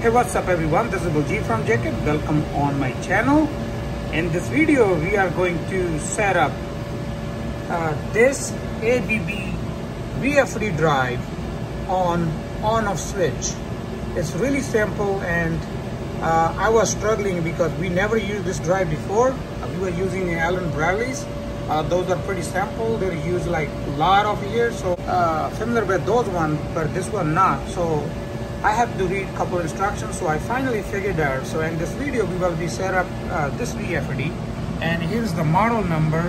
Hey, what's up everyone, this is Boji from Jacket. Welcome on my channel. In this video we are going to set up this ABB VFD drive on on-off switch. It's really simple, and I was struggling because we never used this drive before. We were using Allen Bradley's. Those are pretty simple, they're used like a lot of years, so familiar with those ones, but this one not. So I have to read a couple instructions, so I finally figured out. So in this video we will be set up this VFD, and here's the model number.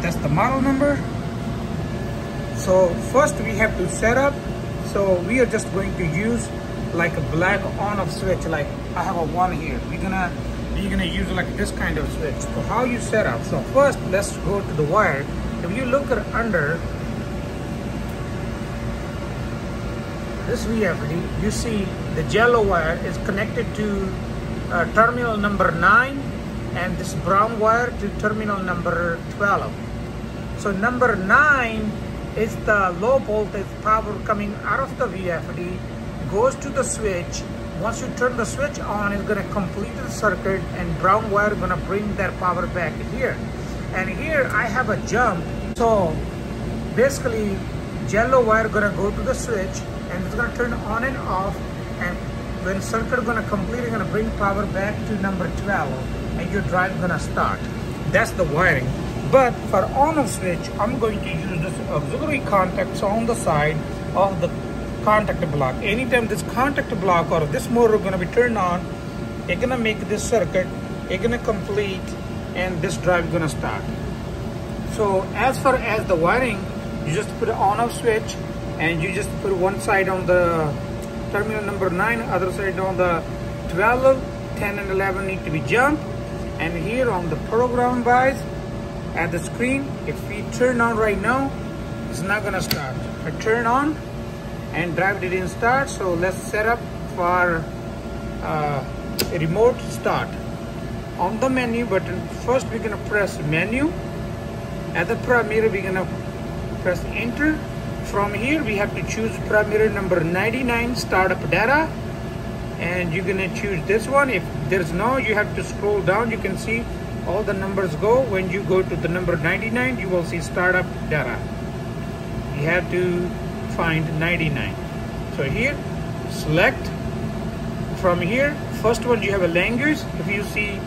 That's the model number. So first we have to set up, so we are just going to use like a black on-off switch, like I have a one here. We're gonna use like this kind of switch. So how you set up? So first let's go to the wire. If you look at under this VFD, you see the yellow wire is connected to terminal number 9, and this brown wire to terminal number 12. So number 9 is the low voltage power coming out of the VFD, goes to the switch. Once you turn the switch on, it's gonna complete the circuit, and brown wire is gonna bring that power back here. And here I have a jump. So basically yellow wire gonna go to the switch, and it's gonna turn on and off, and when circuit gonna complete, it's gonna bring power back to number 12, and your drive gonna start. That's the wiring. But for on-off switch, I'm going to use this auxiliary contacts on the side of the contact block. Anytime this contact block or this motor gonna be turned on, it's gonna make this circuit, it's gonna complete, and this drive gonna start. So as far as the wiring, you just put an on-off switch, and you just put one side on the terminal number 9, other side on the 12, 10 and 11 need to be jumped. And here on the program wise, at the screen, if we turn on right now, it's not gonna start. I turn on and drive didn't start, so let's set up for a remote start. On the menu button, first we're gonna press menu. At the primary, we're gonna press enter. From here we have to choose primary number 99, startup data, and you're gonna choose this one. If there's no, you have to scroll down. You can see all the numbers go. When you go to the number 99, you will see startup data. You have to find 99. So here select. From here, first one you have a language. If you see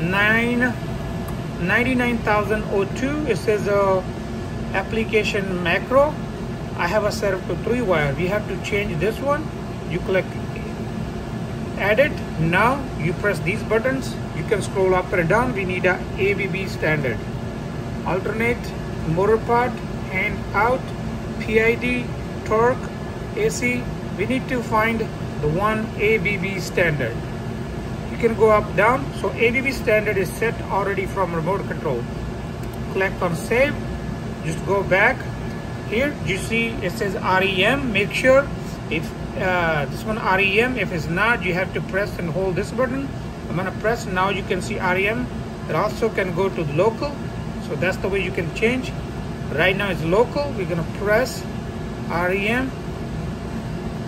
99,002, it says application macro. I have a setup to 3-wire. We have to change this one. You click edit. Now you press these buttons. You can scroll up and down. We need a ABB standard, alternate, motor part, hand out, PID, torque, AC. We need to find the one ABB standard. You can go up, down. So ABB standard is set already from remote control. Click on save. Just go back. Here you see it says REM. Make sure if this one REM, if it's not, you have to press and hold this button. I'm gonna press. Now you can see REM. It also can go to local, so that's the way you can change. Right now it's local. We're gonna press REM.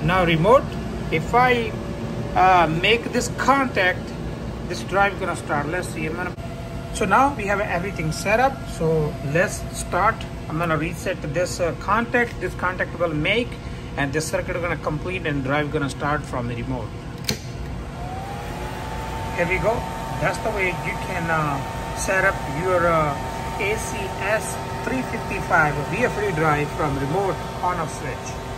Now remote. If I make this contact, this drive gonna start. Let's see. So now we have everything set up, so let's start. I'm gonna reset this contact. This contact will make, and this circuit is gonna complete, and drive gonna start from the remote. Here we go. That's the way you can set up your ACS355 VFD drive from remote on-off switch.